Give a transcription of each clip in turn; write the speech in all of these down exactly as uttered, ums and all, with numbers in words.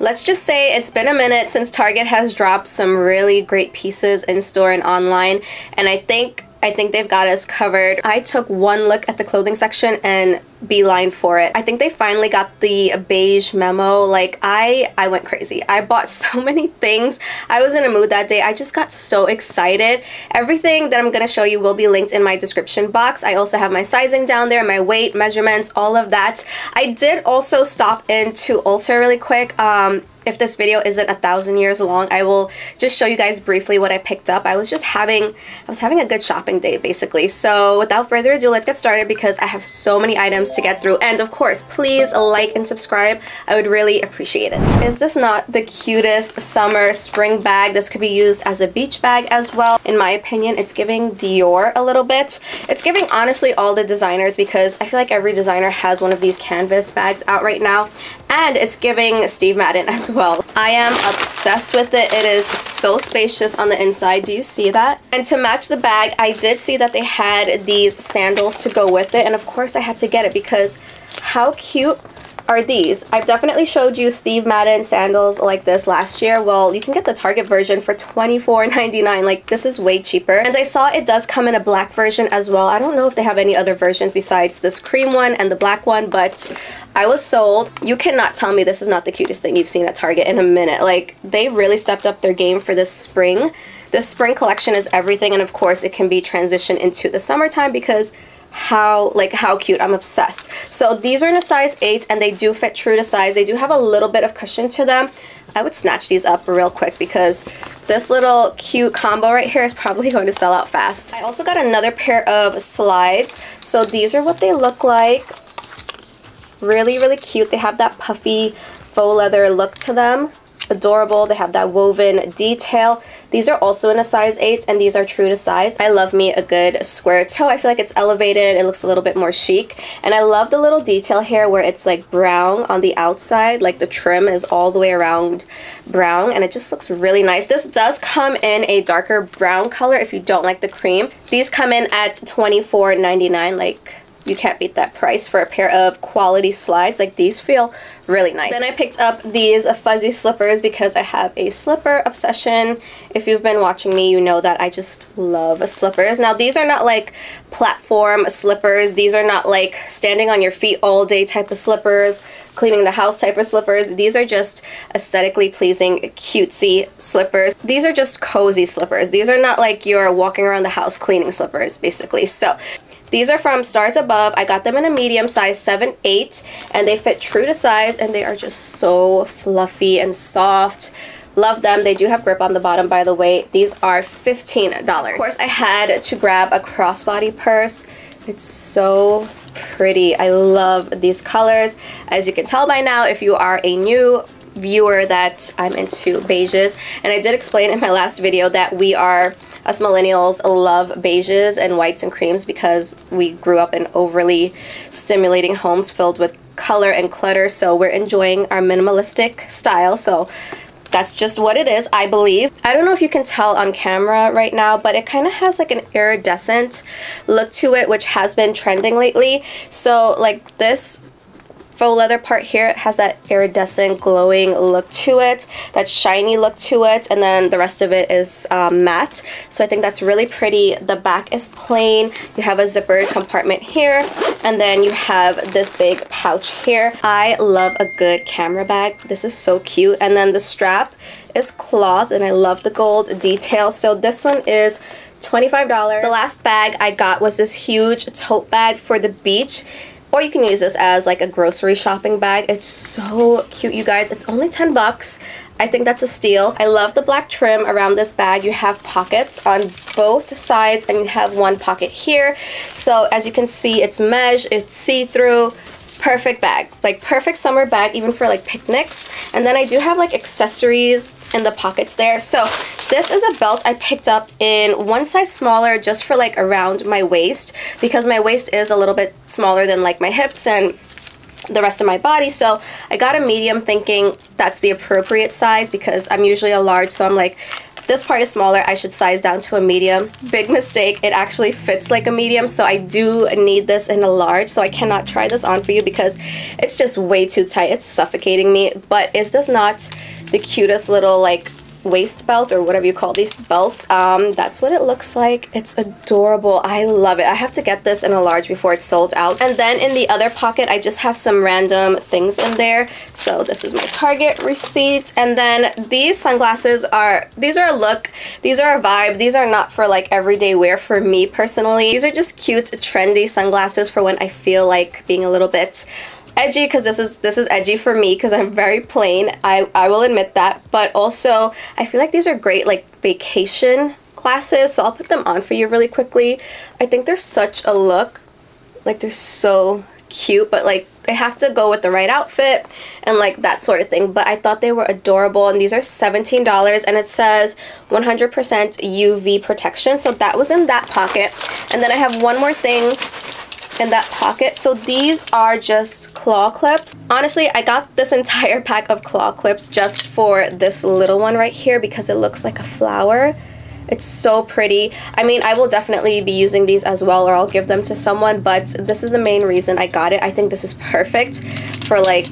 Let's just say it's been a minute since Target has dropped some really great pieces in store and online, and I think I think they've got us covered. I took one look at the clothing section and beeline for it. I think they finally got the beige memo. Like I I went crazy. I bought so many things. I was in a mood that day. I just got so excited. Everything that I'm gonna show you will be linked in my description box. I also have my sizing down there, my weight, measurements, all of that. I did also stop into Ulta really quick. Um, if this video isn't a thousand years long, I will just show you guys briefly what I picked up. I was just having I was having a good shopping day basically. So without further ado, let's get started because I have so many items to get through. And of course, please like and subscribe. I would really appreciate it. Is this not the cutest summer spring bag? This could be used as a beach bag as well. In my opinion, it's giving Dior a little bit. It's giving honestly all the designers because I feel like every designer has one of these canvas bags out right now. And it's giving Steve Madden as well. I am obsessed with it. It is so spacious on the inside. Do you see that? And to match the bag, I did see that they had these sandals to go with it. And of course I had to get it because how cute are these? I've definitely showed you Steve Madden sandals like this last year. Well, you can get the Target version for twenty-four ninety-nine. Like, this is way cheaper. And I saw it does come in a black version as well. I don't know if they have any other versions besides this cream one and the black one, but I was sold. You cannot tell me this is not the cutest thing you've seen at Target in a minute. Like, they really stepped up their game for this spring. This spring collection is everything, and of course, it can be transitioned into the summertime because how like how cute. I'm obsessed. So these are in a size eight and they do fit true to size. They do have a little bit of cushion to them. I would snatch these up real quick because this little cute combo right here is probably going to sell out fast. I also got another pair of slides. So these are what they look like. Really, really cute. They have that puffy faux leather look to them. Adorable. They have that woven detail. These are also in a size eight and these are true to size. I love me a good square toe. I feel like it's elevated. It looks a little bit more chic. And I love the little detail here where it's like brown on the outside. Like the trim is all the way around brown and it just looks really nice. This does come in a darker brown color if you don't like the cream. These come in at twenty-four ninety-nine. Like, you can't beat that price for a pair of quality slides. Like, these feel really nice. Then I picked up these fuzzy slippers because I have a slipper obsession. If you've been watching me, you know that I just love slippers. Now, these are not like platform slippers. These are not like standing on your feet all day type of slippers, cleaning the house type of slippers. These are just aesthetically pleasing, cutesy slippers. These are just cozy slippers. These are not like you're walking around the house cleaning slippers, basically. So these are from Stars Above. I got them in a medium size seven eight and they fit true to size and they are just so fluffy and soft. Love them. They do have grip on the bottom, by the way. These are fifteen dollars. Of course, I had to grab a crossbody purse. It's so pretty. I love these colors. As you can tell by now, if you are a new viewer, that I'm into beiges. And I did explain in my last video that we are, us millennials, love beiges and whites and creams because we grew up in overly stimulating homes filled with color and clutter, so we're enjoying our minimalistic style. So that's just what it is, I believe. I don't know if you can tell on camera right now, but it kind of has like an iridescent look to it, which has been trending lately. So like this faux leather part here, it has that iridescent glowing look to it, that shiny look to it, and then the rest of it is um, matte. So I think that's really pretty. The back is plain. You have a zippered compartment here, and then you have this big pouch here. I love a good camera bag. This is so cute. And then the strap is cloth, and I love the gold detail. So this one is twenty-five dollars. The last bag I got was this huge tote bag for the beach. Or you can use this as like a grocery shopping bag. It's so cute, you guys. It's only ten bucks. I think that's a steal. I love the black trim around this bag. You have pockets on both sides and you have one pocket here. So as you can see, it's mesh, it's see-through. Perfect bag, like perfect summer bag, even for like picnics. And then I do have like accessories in the pockets there. So this is a belt I picked up in one size smaller just for like around my waist because my waist is a little bit smaller than like my hips and the rest of my body. So I got a medium thinking that's the appropriate size because I'm usually a large, so I'm like, This part is smaller. I should size down to a medium. Big mistake. It actually fits like a medium, so I do need this in a large, so I cannot try this on for you because it's just way too tight. It's suffocating me. But is this not the cutest little like waist belt or whatever you call these belts? Um, that's what it looks like. It's adorable. I love it. I have to get this in a large before it's sold out. And then in the other pocket, I just have some random things in there. So this is my Target receipt. And then these sunglasses are, these are a look. These are a vibe. These are not for like everyday wear for me personally. These are just cute, trendy sunglasses for when I feel like being a little bit edgy, because this is this is edgy for me because I'm very plain. I, I will admit that, but also I feel like these are great like vacation glasses, so I'll put them on for you really quickly. I think they're such a look. Like they're so cute, but like they have to go with the right outfit and like that sort of thing. But I thought they were adorable, and these are seventeen dollars, and it says one hundred percent U V protection, so that was in that pocket. And then I have one more thing in that pocket. So these are just claw clips. Honestly, I got this entire pack of claw clips just for this little one right here because it looks like a flower. It's so pretty. I mean, I will definitely be using these as well, or I'll give them to someone, but this is the main reason I got it. I think this is perfect for like,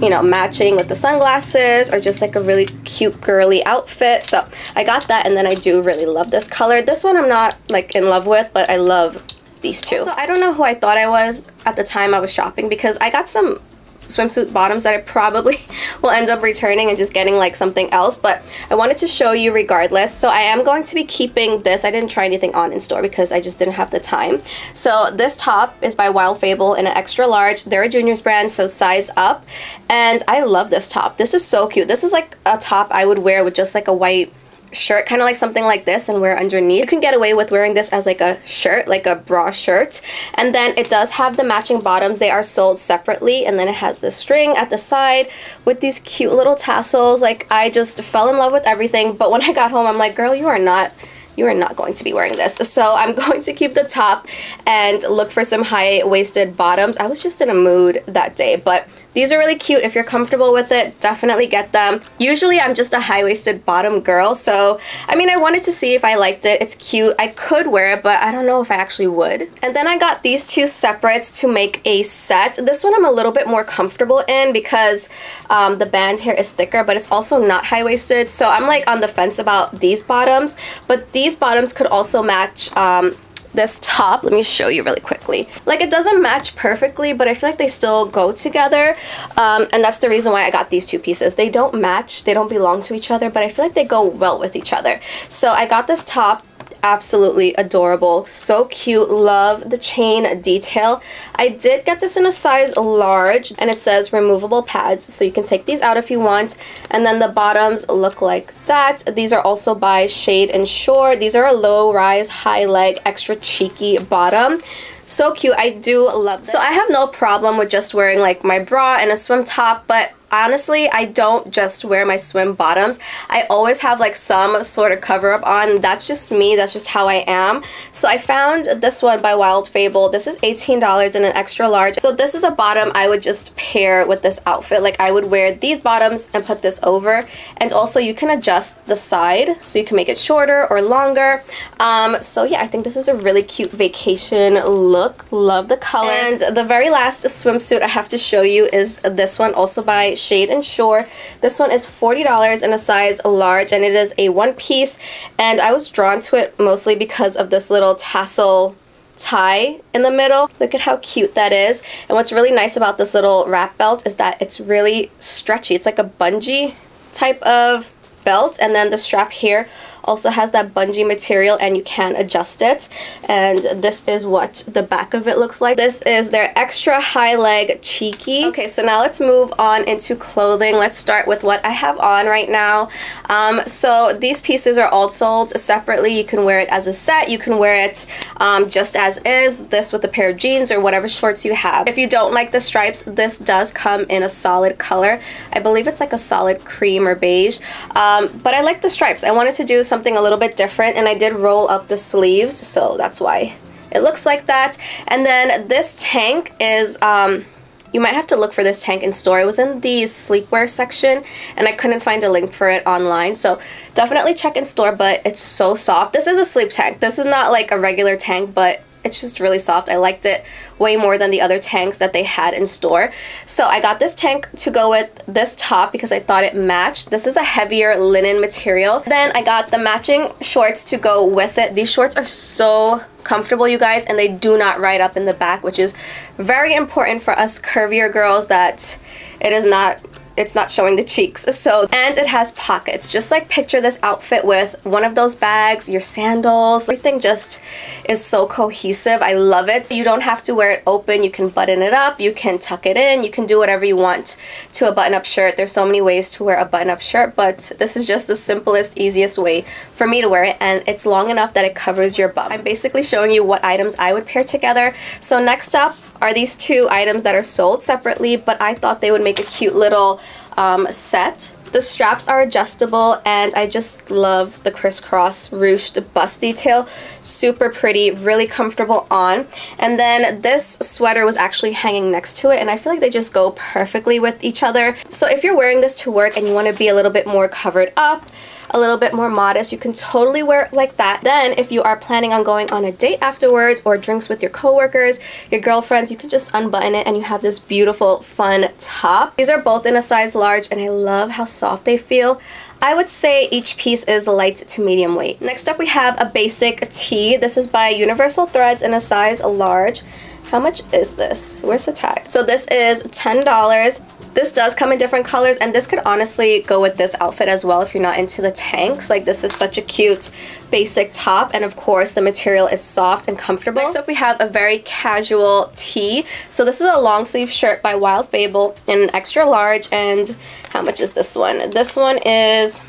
you know, matching with the sunglasses or just like a really cute girly outfit. So I got that, and then I do really love this color. This one I'm not like in love with, but I love these two. So I don't know who I thought I was at the time I was shopping, because I got some swimsuit bottoms that I probably will end up returning and just getting like something else, but I wanted to show you regardless. So I am going to be keeping this. I didn't try anything on in store because I just didn't have the time. So this top is by Wild Fable in an extra large. They're a juniors brand, so size up, and I love this top. This is so cute. This is like a top I would wear with just like a white shirt, kind of like something like this, and wear underneath. You can get away with wearing this as like a shirt, like a bra shirt. And then it does have the matching bottoms. They are sold separately, and then it has this string at the side with these cute little tassels. Like, I just fell in love with everything, but when I got home, I'm like, girl, you are not you are not going to be wearing this. So I'm going to keep the top and look for some high-waisted bottoms. I was just in a mood that day, but these are really cute. If you're comfortable with it, definitely get them. Usually I'm just a high-waisted bottom girl, so I mean, I wanted to see if I liked it. It's cute. I could wear it, but I don't know if I actually would. And then I got these two separates to make a set. This one I'm a little bit more comfortable in because um, the band here is thicker, but it's also not high-waisted, so I'm like on the fence about these bottoms. But these These bottoms could also match um, this top. Let me show you really quickly. Like, it doesn't match perfectly, but I feel like they still go together, um, and that's the reason why I got these two pieces. They don't match, they don't belong to each other, but I feel like they go well with each other. So I got this top. Absolutely adorable, so cute. Love the chain detail. I did get this in a size large, and it says removable pads, so you can take these out if you want. And then the bottoms look like that. These are also by Shade and Shore. These are a low rise, high leg, extra cheeky bottom. So cute. I do love this. So I have no problem with just wearing like my bra and a swim top, but honestly, I don't just wear my swim bottoms. I always have like some sort of cover up on. That's just me. That's just how I am. So I found this one by Wild Fable. This is eighteen dollars in an extra large. So this is a bottom I would just pair with this outfit. Like, I would wear these bottoms and put this over. And also you can adjust the side, so you can make it shorter or longer. Um, so yeah, I think this is a really cute vacation look. Love the color. And the very last swimsuit I have to show you is this one, also by Shade and Shore. This one is forty dollars in a size large, and it is a one piece, and I was drawn to it mostly because of this little tassel tie in the middle. Look at how cute that is. And what's really nice about this little wrap belt is that it's really stretchy. It's like a bungee type of belt, and then the strap here also has that bungee material, and you can adjust it. And this is what the back of it looks like. This is their extra high leg cheeky. Okay, so now let's move on into clothing. Let's start with what I have on right now. Um, so these pieces are all sold separately. You can wear it as a set. You can wear it um, just as is, this with a pair of jeans or whatever shorts you have. If you don't like the stripes, this does come in a solid color. I believe it's like a solid cream or beige, um, but I like the stripes. I wanted to do something Something a little bit different, and I did roll up the sleeves, so that's why it looks like that. And then this tank is um You might have to look for this tank in store. It was in the sleepwear section and I couldn't find a link for it online, so definitely check in store, but it's so soft. This is a sleep tank. This is not like a regular tank, but it's just really soft. I liked it way more than the other tanks that they had in store. So I got this tank to go with this top because I thought it matched. This is a heavier linen material. Then I got the matching shorts to go with it. These shorts are so comfortable, you guys, and they do not ride up in the back, which is very important for us curvier girls, that it is not it's not showing the cheeks. So, and it has pockets. Just like picture this outfit with one of those bags, your sandals, everything just is so cohesive. I love it. So you don't have to wear it open. You can button it up, you can tuck it in, you can do whatever you want to a button-up shirt. There's so many ways to wear a button-up shirt, but this is just the simplest, easiest way for me to wear it, and it's long enough that it covers your bum. I'm basically showing you what items I would pair together. So next up are these two items that are sold separately, but I thought they would make a cute little Um, set. The straps are adjustable and I just love the crisscross ruched bust detail. Super pretty, really comfortable on. And then this sweater was actually hanging next to it and I feel like they just go perfectly with each other. So if you're wearing this to work and you want to be a little bit more covered up, a little bit more modest, you can totally wear it like that. Then if you are planning on going on a date afterwards or drinks with your coworkers, your girlfriends, you can just unbutton it and you have this beautiful fun top. These are both in a size large and I love how soft they feel. I would say each piece is light to medium weight. Next up we have a basic tee. This is by Universal Threads in a size large. How much is this? Where's the tag? So this is ten dollars. This does come in different colors, and this could honestly go with this outfit as well if you're not into the tanks. Like, this is such a cute basic top, and of course the material is soft and comfortable. Next up we have a very casual tee. So this is a long sleeve shirt by Wild Fable in an extra large, and how much is this one? This one is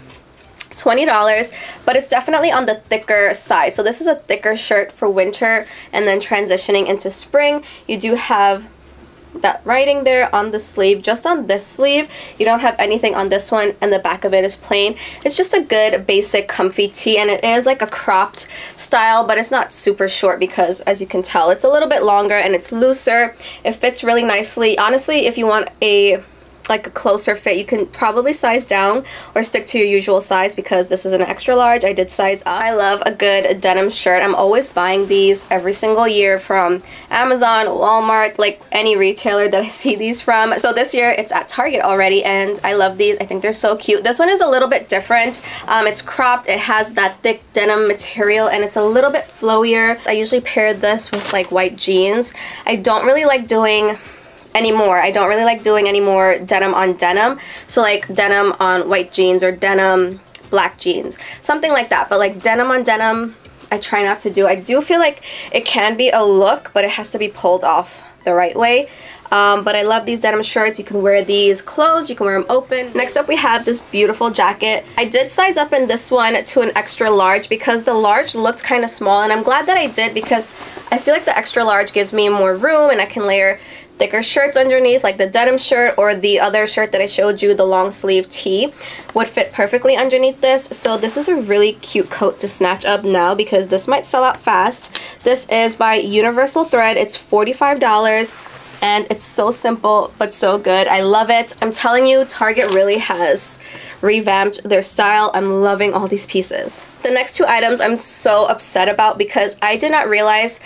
twenty dollars, but it's definitely on the thicker side. So this is a thicker shirt for winter and then transitioning into spring. You do have that writing there on the sleeve. Just on this sleeve, you don't have anything on this one, and the back of it is plain. It's just a good basic comfy tee, and it is like a cropped style, but it's not super short because, as you can tell, it's a little bit longer and it's looser. It fits really nicely. Honestly, if you want a like a closer fit, you can probably size down or stick to your usual size, because this is an extra large. I did size up. I love a good denim shirt. I'm always buying these every single year from Amazon, Walmart, like any retailer that I see these from. So this year it's at Target already, and I love these. I think they're so cute. This one is a little bit different. Um, it's cropped. It has that thick denim material and it's a little bit flowier. I usually pair this with like white jeans. I don't really like doing anymore. I don't really like doing any more denim on denim. So like denim on white jeans or denim black jeans, something like that. But like denim on denim, I try not to do. I do feel like it can be a look, but it has to be pulled off the right way. Um, but I love these denim shirts. You can wear these closed, you can wear them open. Next up we have this beautiful jacket. I did size up in this one to an extra large because the large looked kind of small, and I'm glad that I did because I feel like the extra large gives me more room and I can layer thicker shirts underneath, like the denim shirt or the other shirt that I showed you. The long sleeve tee would fit perfectly underneath this. So this is a really cute coat to snatch up now because this might sell out fast. This is by Universal Thread. It's forty-five dollars and it's so simple but so good. I love it. I'm telling you, Target really has revamped their style. I'm loving all these pieces. The next two items I'm so upset about because I did not realize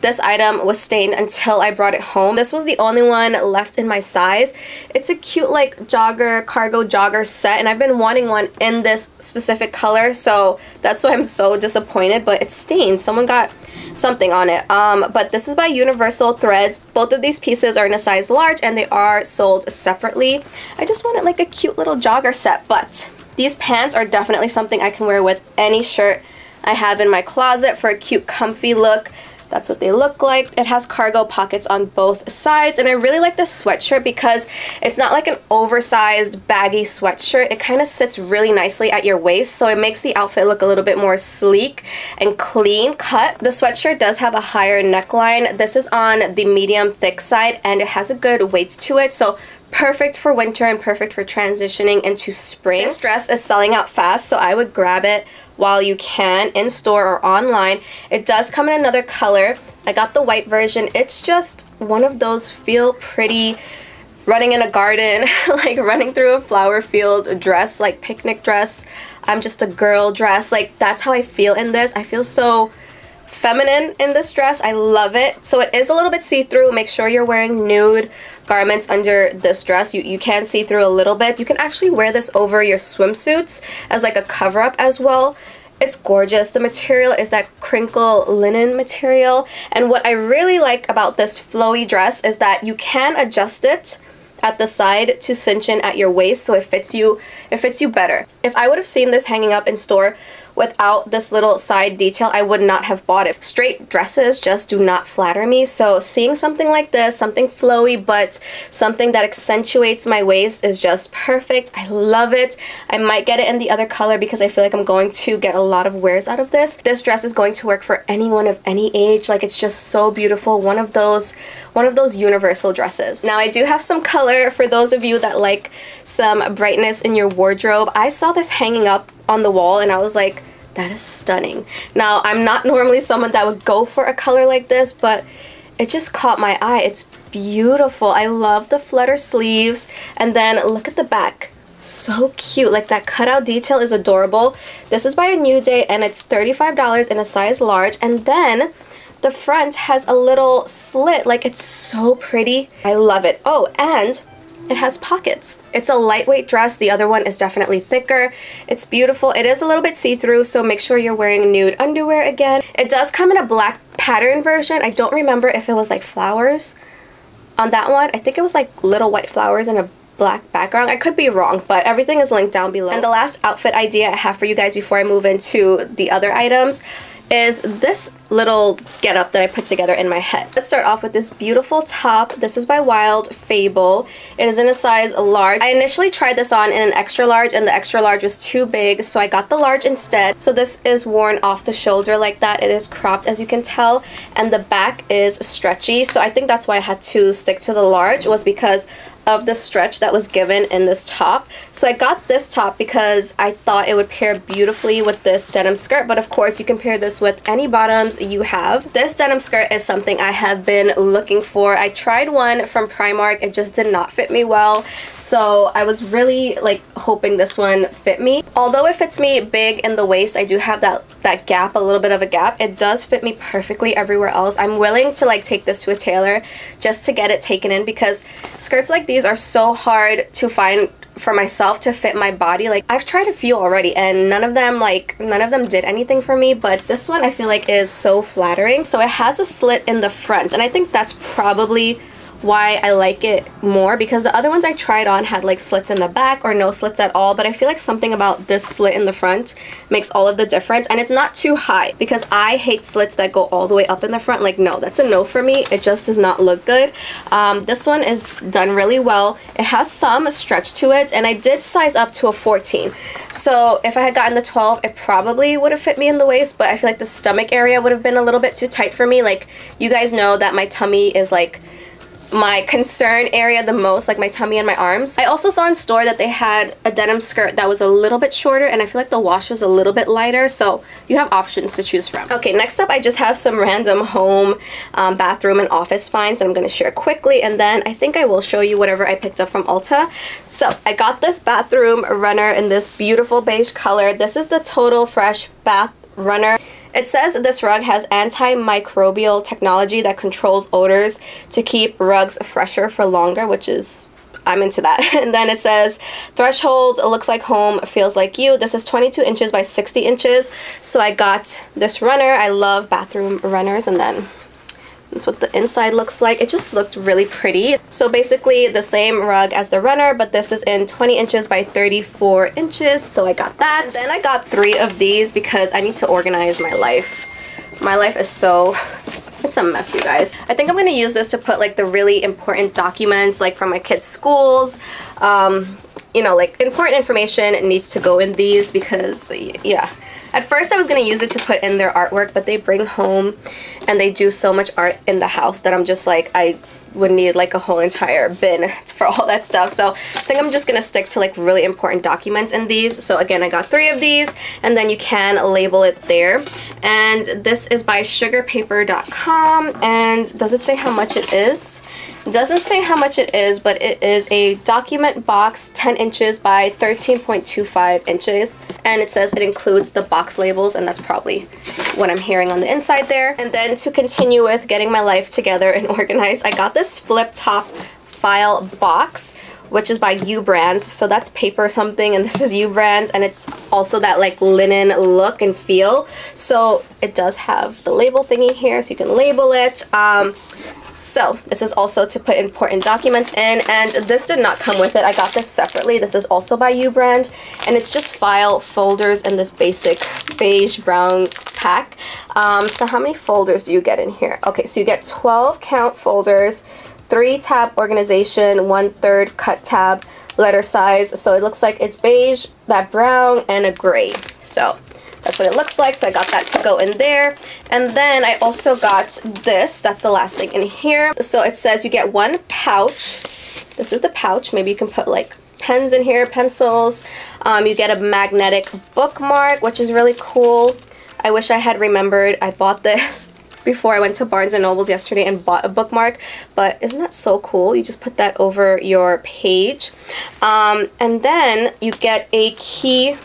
this item was stained until I brought it home. This was the only one left in my size. It's a cute like jogger, cargo jogger set, and I've been wanting one in this specific color, so that's why I'm so disappointed, but it's stained. Someone got something on it. Um, but this is by Universal Threads. Both of these pieces are in a size large and they are sold separately. I just wanted like a cute little jogger set, but these pants are definitely something I can wear with any shirt I have in my closet for a cute comfy look. That's what they look like. It has cargo pockets on both sides, and I really like this sweatshirt because it's not like an oversized baggy sweatshirt. It kind of sits really nicely at your waist, so it makes the outfit look a little bit more sleek and clean cut. The sweatshirt does have a higher neckline. This is on the medium thick side and it has a good weight to it, so perfect for winter and perfect for transitioning into spring. This dress is selling out fast, so I would grab it while you can in store or online. It does come in another color. I got the white version. It's just one of those feel pretty, running in a garden, like running through a flower field dress, like picnic dress. I'm just a girl dress. Like, that's how I feel in this. I feel so feminine in this dress. I love it. So it is a little bit see-through. Make sure you're wearing nude garments under this dress. You, you can see through a little bit. You can actually wear this over your swimsuits as like a cover-up as well. It's gorgeous. The material is that crinkle linen material. And what I really like about this flowy dress is that you can adjust it at the side to cinch in at your waist, so it fits you it fits you better. If I would have seen this hanging up in store without this little side detail, I would not have bought it. Straight dresses just do not flatter me, so seeing something like this, something flowy but something that accentuates my waist, is just perfect. I love it. I might get it in the other color because I feel like I'm going to get a lot of wears out of this. This dress is going to work for anyone of any age. Like, it's just so beautiful. One of those one of those universal dresses. Now, I do have some color for those of you that like some brightness in your wardrobe. I saw this hanging up on the wall and I was like, that is stunning. Now, I'm not normally someone that would go for a color like this, but it just caught my eye. It's beautiful. I love the flutter sleeves, and then look at the back. So cute. Like, that cutout detail is adorable. This is by A New Day and it's thirty-five dollars in a size large. And then the front has a little slit. Like, it's so pretty. I love it. Oh, and it has pockets. It's a lightweight dress. The other one is definitely thicker. It's beautiful. It is a little bit see-through, so make sure you're wearing nude underwear again. It does come in a black pattern version. I don't remember if it was like flowers on that one. I think it was like little white flowers in a black background. I could be wrong, but everything is linked down below. And the last outfit idea I have for you guys before I move into the other items is this little getup that I put together in my head. Let's start off with this beautiful top. This is by Wild Fable. It is in a size large. I initially tried this on in an extra large and the extra large was too big, so I got the large instead. So this is worn off the shoulder like that. It is cropped, as you can tell, and the back is stretchy. So I think that's why I had to stick to the large, was because of the stretch that was given in this top. So I got this top because I thought it would pair beautifully with this denim skirt, but of course you can pair this with any bottoms you have. This denim skirt is something I have been looking for. I tried one from Primark. It just did not fit me well, so I was really like hoping this one fit me. Although it fits me big in the waist, I do have that that gap, a little bit of a gap. It does fit me perfectly everywhere else. I'm willing to like take this to a tailor just to get it taken in, because skirts like these These are so hard to find for myself to fit my body. Like, I've tried a few already and none of them like none of them did anything for me, but this one I feel like is so flattering. So it has a slit in the front, and I think that's probably why I like it more, because the other ones I tried on had like slits in the back or no slits at all, but I feel like something about this slit in the front makes all of the difference. And it's not too high, because I hate slits that go all the way up in the front. Like, no, that's a no for me. It just does not look good. Um, this one is done really well. It has some stretch to it, and I did size up to a fourteen, so if I had gotten the twelve, it probably would have fit me in the waist, but I feel like the stomach area would have been a little bit too tight for me. Like, you guys know that my tummy is like my concern area the most, like my tummy and my arms. I also saw in store that they had a denim skirt that was a little bit shorter, and I feel like the wash was a little bit lighter, so you have options to choose from. Okay, next up I just have some random home, um, bathroom and office finds that I'm going to share quickly, and then I think I will show you whatever I picked up from Ulta. So I got this bathroom runner in this beautiful beige color. This is the Total Fresh Bath Runner. It says this rug has antimicrobial technology that controls odors to keep rugs fresher for longer, which is, I'm into that. And then it says Threshold, looks like home, feels like you. This is twenty-two inches by sixty inches. So I got this runner. I love bathroom runners. And then that's what the inside looks like. It just looked really pretty. So basically the same rug as the runner, but this is in twenty inches by thirty-four inches, so I got that. And then I got three of these because I need to organize my life. My life is so... it's a mess, you guys. I think I'm going to use this to put like the really important documents, like from my kids' schools. Um, you know, like important information needs to go in these because, yeah. At first I was going to use it to put in their artwork, but they bring home and they do so much art in the house that I'm just like, I would need like a whole entire bin for all that stuff. So I think I'm just going to stick to like really important documents in these. So again, I got three of these, and then you can label it there. And this is by sugar paper dot com, and does it say how much it is? It doesn't say how much it is, but it is a document box, ten inches by thirteen point two five inches, and it says it includes the box labels, and that's probably what I'm hearing on the inside there. And then to continue with getting my life together and organized, I got this flip top file box, which is by U Brands. So that's paper something, and this is U Brands, and it's also that like linen look and feel. So it does have the label thingy here, so you can label it. Um, so this is also to put important documents in, and this did not come with it. I got this separately. This is also by U Brand, and it's just file folders in this basic beige brown pack. Um, so how many folders do you get in here? Okay, so you get twelve count folders, three tab organization, one third cut tab, letter size. So it looks like it's beige, that brown, and a gray. So that's what it looks like. So I got that to go in there. And then I also got this. That's the last thing in here. So it says you get one pouch. This is the pouch. Maybe you can put like pens in here, pencils. Um, you get a magnetic bookmark, which is really cool. I wish I had remembered I bought this before I went to Barnes and Noble's yesterday and bought a bookmark, but isn't that so cool? You just put that over your page. Um, and then you get a key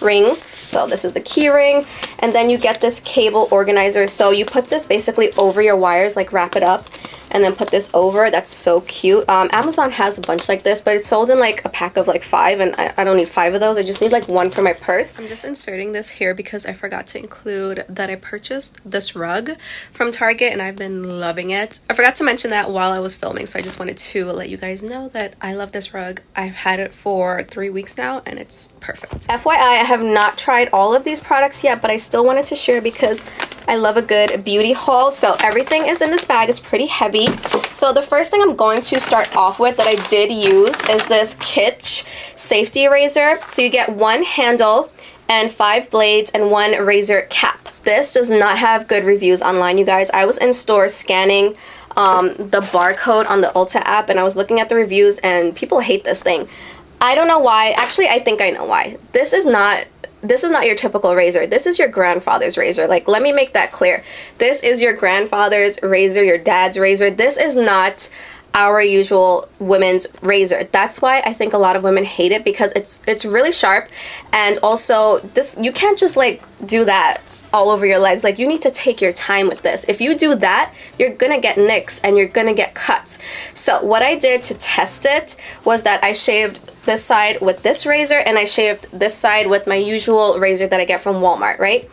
ring. So this is the key ring, and then you get this cable organizer. So you put this basically over your wires, like wrap it up and then put this over. That's so cute. Um, Amazon has a bunch like this, but it's sold in like a pack of like five, and I, I don't need five of those. I just need like one for my purse. I'm just inserting this here because I forgot to include that I purchased this rug from Target, and I've been loving it. I forgot to mention that while I was filming, so I just wanted to let you guys know that I love this rug. I've had it for three weeks now, and it's perfect. F Y I, I have not tried all of these products yet, but I still wanted to share because I love a good beauty haul. So everything is in this bag. It's pretty heavy. So the first thing I'm going to start off with that I did use is this Kitsch safety razor. So you get one handle and five blades and one razor cap. This does not have good reviews online, you guys. I was in store scanning um, the barcode on the Ulta app, and I was looking at the reviews, and people hate this thing. I don't know why. Actually, I think I know why. This is not... This is not your typical razor. This is your grandfather's razor. Like, let me make that clear. This is your grandfather's razor, your dad's razor. This is not our usual women's razor. That's why I think a lot of women hate it, because it's it's really sharp, and also this, you can't just like do that all over your legs. Like, you need to take your time with this. If you do that, you're gonna get nicks and you're gonna get cuts. So what I did to test it was that I shaved this side with this razor, and I shaved this side with my usual razor that I get from Walmart, right?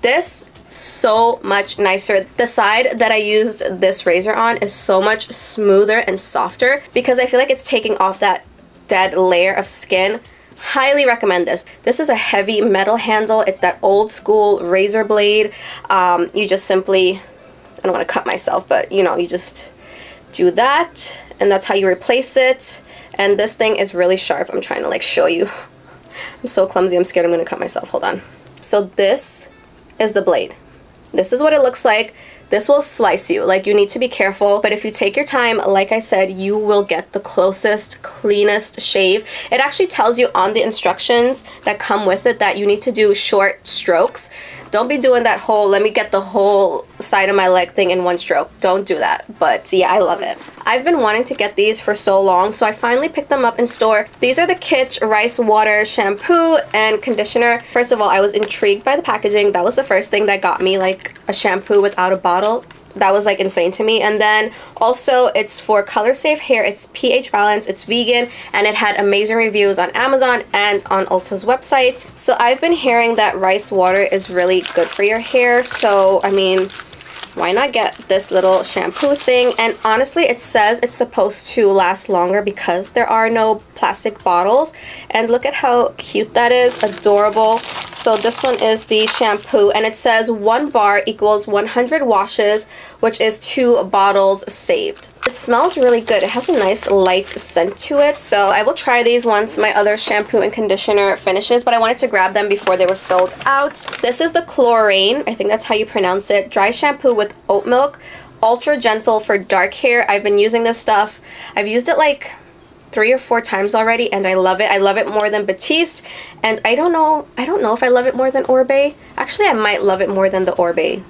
This so much nicer. The side that I used this razor on is so much smoother and softer because I feel like it's taking off that dead layer of skin. Highly recommend this. This is a heavy metal handle. It's that old school razor blade. Um, you just simply, I don't want to cut myself, but you know, you just do that, and that's how you replace it. And this thing is really sharp. I'm trying to like show you. I'm so clumsy. I'm scared I'm going to cut myself. Hold on. So this is the blade. This is what it looks like. This will slice you. Like, you need to be careful, but if you take your time, like I said, you will get the closest, cleanest shave. It actually tells you on the instructions that come with it that you need to do short strokes. Don't be doing that whole, let me get the whole side of my leg thing in one stroke. Don't do that. But yeah, I love it. I've been wanting to get these for so long, so I finally picked them up in store. These are the Kitsch Rice Water Shampoo and Conditioner. First of all, I was intrigued by the packaging. That was the first thing that got me, like a shampoo without a bottle. That was like insane to me. And then also, it's for color safe hair, it's pH balanced, it's vegan, and it had amazing reviews on Amazon and on Ulta's website. So I've been hearing that rice water is really good for your hair, so I mean, why not get this little shampoo thing? And honestly, it says it's supposed to last longer because there are no plastic bottles, and look at how cute that is. Adorable. So this one is the shampoo, and it says one bar equals one hundred washes, which is two bottles saved. It smells really good. It has a nice light scent to it, so I will try these once my other shampoo and conditioner finishes, but I wanted to grab them before they were sold out. This is the Chlorane, I think that's how you pronounce it, dry shampoo with oat milk, ultra gentle for dark hair. I've been using this stuff. I've used it like three or four times already and I love it. I love it more than Batiste, and I don't know I don't know if I love it more than Orbe. Actually, I might love it more than the Orbe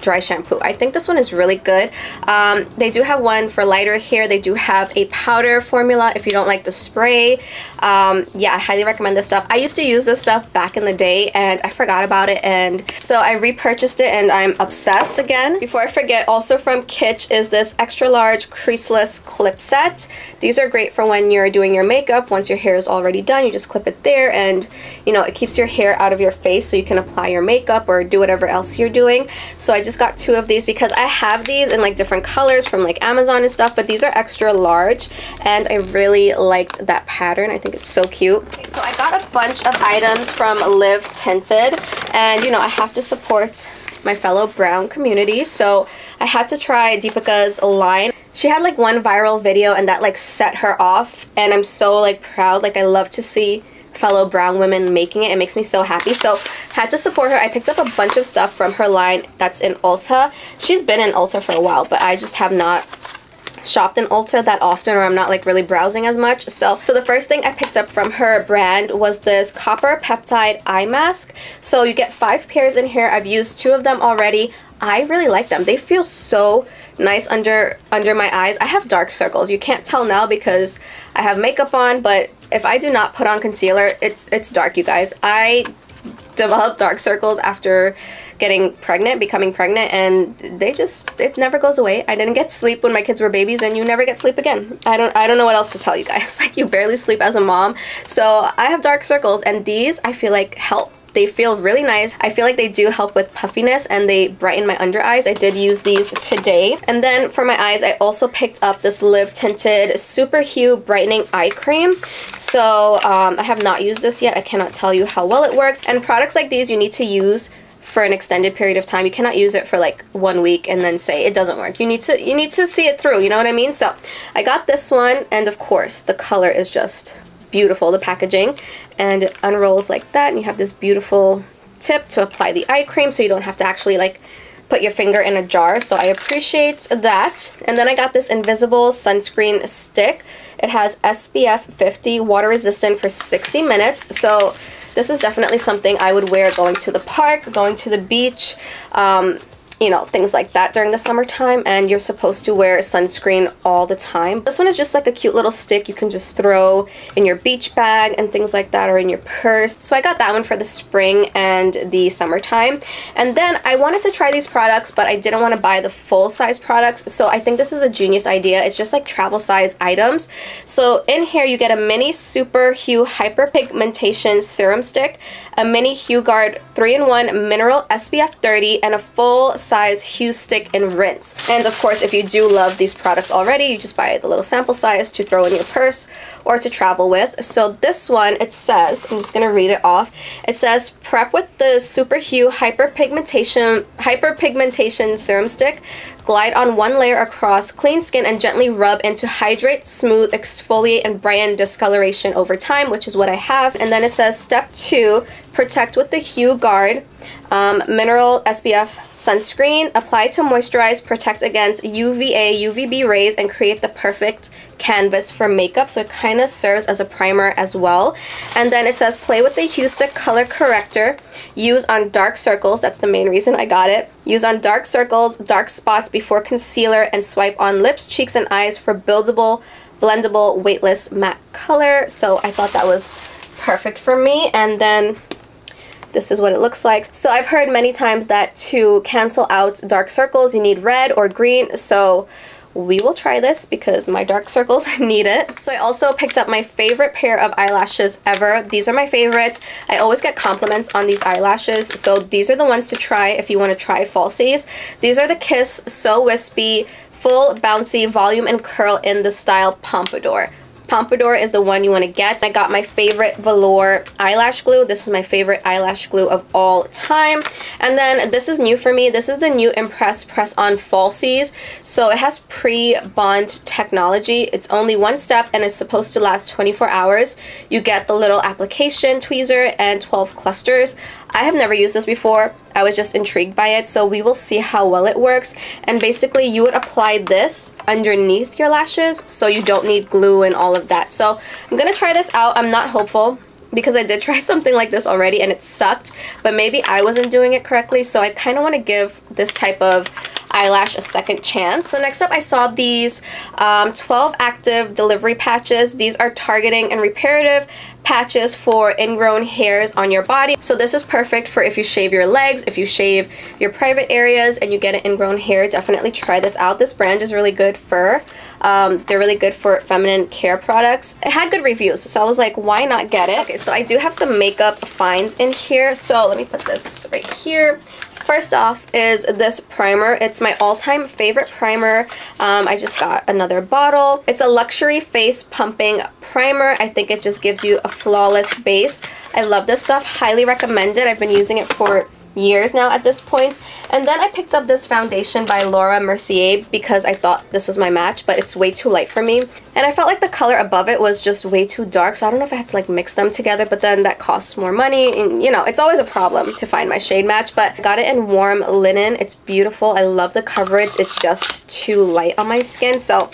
dry shampoo. I think this one is really good. Um, they do have one for lighter hair. They do have a powder formula if you don't like the spray. Um, yeah, I highly recommend this stuff. I used to use this stuff back in the day and I forgot about it, and so I repurchased it and I'm obsessed again. Before I forget, also from Kitsch is this extra large creaseless clip set. These are great for when you're doing your makeup. Once your hair is already done, you just clip it there and, you know, it keeps your hair out of your face so you can apply your makeup or do whatever else you're doing. So I just got two of these because I have these in like different colors from like Amazon and stuff, but these are extra large and I really liked that pattern. I think it's so cute. Okay, so I got a bunch of items from Live Tinted, and you know I have to support my fellow brown community, so I had to try Deepika's line. She had like one viral video and that like set her off, and I'm so like proud. Like I love to see fellow brown women making it. It makes me so happy. So had to support her. I picked up a bunch of stuff from her line that's in Ulta. She's been in Ulta for a while, but I just have not shopped in Ulta that often, or I'm not like really browsing as much. So, so the first thing I picked up from her brand was this copper peptide eye mask. So you get five pairs in here. I've used two of them already. I really like them. They feel so nice under under my eyes. I have dark circles. You can't tell now because I have makeup on, but if I do not put on concealer, it's it's dark, you guys. I developed dark circles after getting pregnant, becoming pregnant, and they just, it never goes away. I didn't get sleep when my kids were babies, and you never get sleep again. I don't I don't know what else to tell you guys. Like, you barely sleep as a mom. So I have dark circles, and these I feel like help. They feel really nice. I feel like they do help with puffiness and they brighten my under eyes. I did use these today. And then for my eyes, I also picked up this Live Tinted Super Hue Brightening Eye Cream. So um, I have not used this yet. I cannot tell you how well it works. And products like these you need to use for an extended period of time. You cannot use it for like one week and then say it doesn't work. You need to you need to see it through, you know what I mean? So I got this one, and of course the color is just beautiful, the packaging, and it unrolls like that, and you have this beautiful tip to apply the eye cream so you don't have to actually like put your finger in a jar, so I appreciate that. And then I got this invisible sunscreen stick. It has S P F fifty, water resistant for sixty minutes, so this is definitely something I would wear going to the park, going to the beach, um, you know, things like that during the summertime, and you're supposed to wear sunscreen all the time. This one is just like a cute little stick you can just throw in your beach bag and things like that, or in your purse. So I got that one for the spring and the summertime. And then I wanted to try these products, but I didn't want to buy the full-size products, so I think this is a genius idea. It's just like travel size items. So in here you get a mini Super Hue Hyperpigmentation Serum Stick, a mini Hue Guard three in one Mineral S P F thirty, and a full size Hue Stick and Rinse. And of course, if you do love these products already, you just buy the little sample size to throw in your purse or to travel with. So this one, it says, I'm just gonna read it off. It says, prep with the Super Hue Hyperpigmentation Hyperpigmentation Serum Stick. Glide on one layer across clean skin and gently rub into hydrate, smooth, exfoliate, and brighten discoloration over time, which is what I have. And then it says, step two, protect with the Hue Guard um, Mineral S P F Sunscreen. Apply to moisturize, protect against U V A, U V B rays, and create the perfect canvas for makeup. So it kind of serves as a primer as well. And then it says, play with the Hue Stick Color Corrector. Use on dark circles. That's the main reason I got it. Use on dark circles, dark spots before concealer, and swipe on lips, cheeks, and eyes for buildable, blendable, weightless matte color. So I thought that was perfect for me. And then this is what it looks like. So I've heard many times that to cancel out dark circles you need red or green, so we will try this because my dark circles need it. So I also picked up my favorite pair of eyelashes ever. These are my favorite. I always get compliments on these eyelashes, so these are the ones to try if you want to try falsies. These are the Kiss So Wispy Full Bouncy Volume and Curl in the Style Pompadour. Pompadour is the one you want to get. I got my favorite velour eyelash glue. This is my favorite eyelash glue of all time. And then this is new for me. This is the new Impress Press-On Falsies. So it has pre-bond technology. It's only one step and it's supposed to last twenty-four hours. You get the little application tweezer and twelve clusters. I have never used this before. I was just intrigued by it, so we will see how well it works. And basically you would apply this underneath your lashes, so you don't need glue and all of that. So I'm gonna try this out. I'm not hopeful because I did try something like this already and it sucked, but maybe I wasn't doing it correctly, so I kind of want to give this type of eyelash a second chance. So next up, I saw these um, twelve active delivery patches. These are targeting and reparative patches for ingrown hairs on your body. So this is perfect for if you shave your legs, if you shave your private areas and you get an ingrown hair. Definitely try this out. This brand is really good for um, they're really good for feminine care products. It had good reviews, so I was like, why not get it? Okay, so I do have some makeup finds in here, so let me put this right here. First off is this primer. It's my all-time favorite primer. Um, I just got another bottle. It's a luxury face pumping primer. I think it just gives you a flawless base. I love this stuff. Highly recommend it. I've been using it for years now at this point. And then I picked up this foundation by Laura Mercier because I thought this was my match, but it's way too light for me. And I felt like the color above it was just way too dark, so I don't know if I have to like mix them together, but then that costs more money, and you know, it's always a problem to find my shade match. But I got it in warm linen. It's beautiful. I love the coverage. It's just too light on my skin, so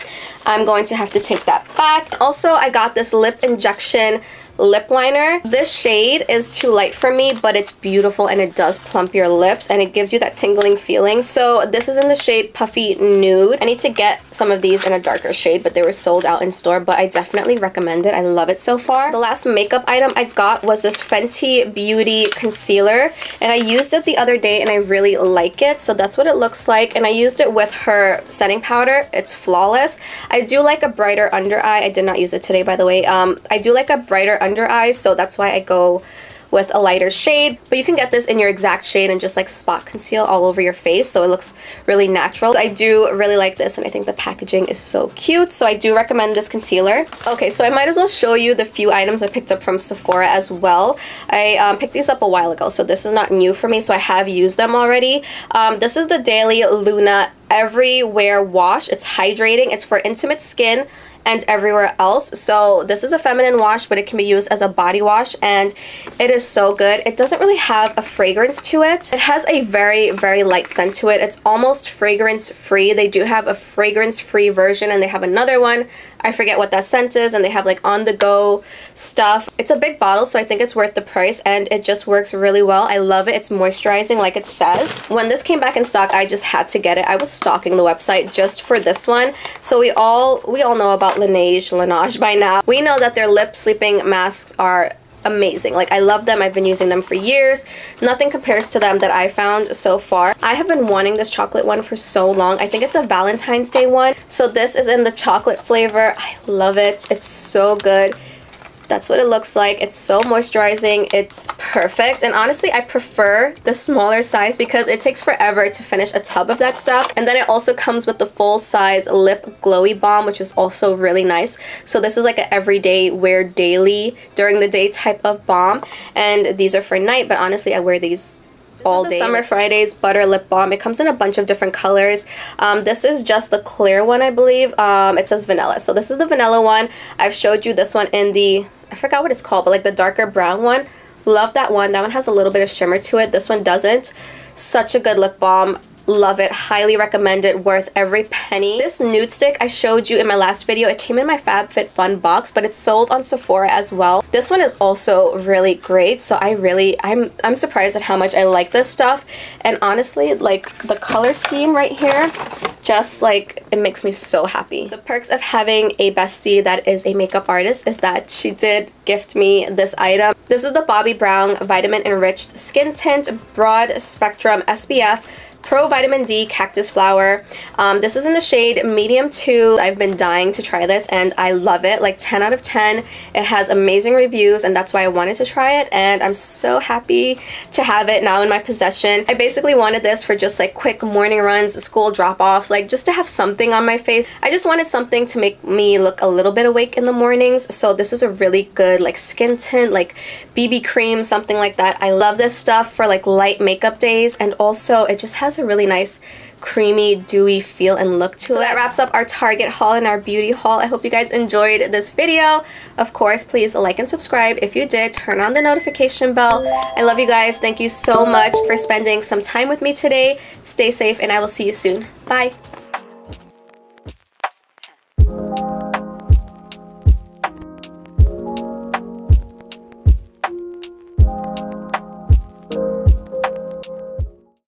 I'm going to have to take that back. Also, I got this lip injection lip liner. This shade is too light for me, but it's beautiful and it does plump your lips and it gives you that tingling feeling. So this is in the shade Puffy Nude. I need to get some of these in a darker shade, but they were sold out in store, but I definitely recommend it. I love it so far. The last makeup item I got was this Fenty Beauty concealer, and I used it the other day and I really like it. So that's what it looks like, and I used it with her setting powder. It's flawless. I do like a brighter under eye. I did not use it today, by the way. Um, I do like a brighter under eyes, so that's why I go with a lighter shade, but you can get this in your exact shade and just like spot conceal all over your face, so it looks really natural. So I do really like this, and I think the packaging is so cute, so I do recommend this concealer. Okay, so I might as well show you the few items I picked up from Sephora as well. I um, picked these up a while ago, so this is not new for me, so I have used them already. Um, this is the Daily Luna Everywhere Wash. It's hydrating, it's for intimate skin and everywhere else. So this is a feminine wash, but it can be used as a body wash, and it is so good. It doesn't really have a fragrance to it. It has a very, very light scent to it. It's almost fragrance free. They do have a fragrance free version, and they have another one. I forget what that scent is, and they have like on the go stuff. It's a big bottle, so I think it's worth the price, and it just works really well. I love it. It's moisturizing like it says. When this came back in stock, I just had to get it. I was stalking the website just for this one. So we all we all know about Laneige, Laneige by now. We know that their lip sleeping masks are amazing. Like, I love them. I've been using them for years. Nothing compares to them that I found so far. I have been wanting this chocolate one for so long. I think it's a Valentine's Day one. So this is in the chocolate flavor. I love it. It's so good. That's what it looks like. It's so moisturizing. It's perfect. And honestly, I prefer the smaller size because it takes forever to finish a tub of that stuff. And then it also comes with the full-size lip glowy balm, which is also really nice. So this is like an everyday wear, daily, during the day type of balm. And these are for night, but honestly, I wear these all day. This is the Summer Fridays Butter Lip Balm. It comes in a bunch of different colors. Um, this is just the clear one, I believe. Um, it says vanilla. So this is the vanilla one. I've showed you this one in the, I forgot what it's called, but like the darker brown one. Love that one. That one has a little bit of shimmer to it. This one doesn't. Such a good lip balm. Love it. Highly recommend it. Worth every penny. This nude stick I showed you in my last video. It came in my FabFitFun box, but it's sold on Sephora as well. This one is also really great. So I really, I'm, I'm surprised at how much I like this stuff. And honestly, like the color scheme right here, just like, it makes me so happy. The perks of having a bestie that is a makeup artist is that she did gift me this item. This is the Bobbi Brown Vitamin Enriched Skin Tint Broad Spectrum S P F Pro Vitamin D Cactus Flower. Um, this is in the shade medium two. I've been dying to try this and I love it. Like ten out of ten. It has amazing reviews and that's why I wanted to try it, and I'm so happy to have it now in my possession. I basically wanted this for just like quick morning runs, school drop-offs, like just to have something on my face. I just wanted something to make me look a little bit awake in the mornings, so this is a really good like skin tint, like B B cream, something like that. I love this stuff for like light makeup days, and also it just has a really nice creamy, dewy feel and look to it. So that wraps up our Target haul and our beauty haul. I hope you guys enjoyed this video. Of course, please like and subscribe if you did. Turn on the notification bell. I love you guys. Thank you so much for spending some time with me today. Stay safe and I will see you soon. Bye.